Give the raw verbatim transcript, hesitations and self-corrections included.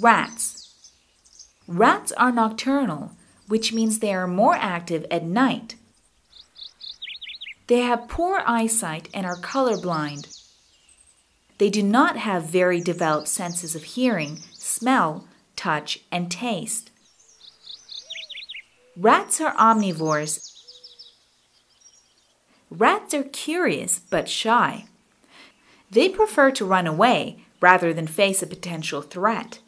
Rats. Rats are nocturnal, which means they are more active at night. They have poor eyesight and are colorblind. They do not have very developed senses of hearing, smell, touch, and taste. Rats are omnivores. Rats are curious but shy. They prefer to run away rather than face a potential threat.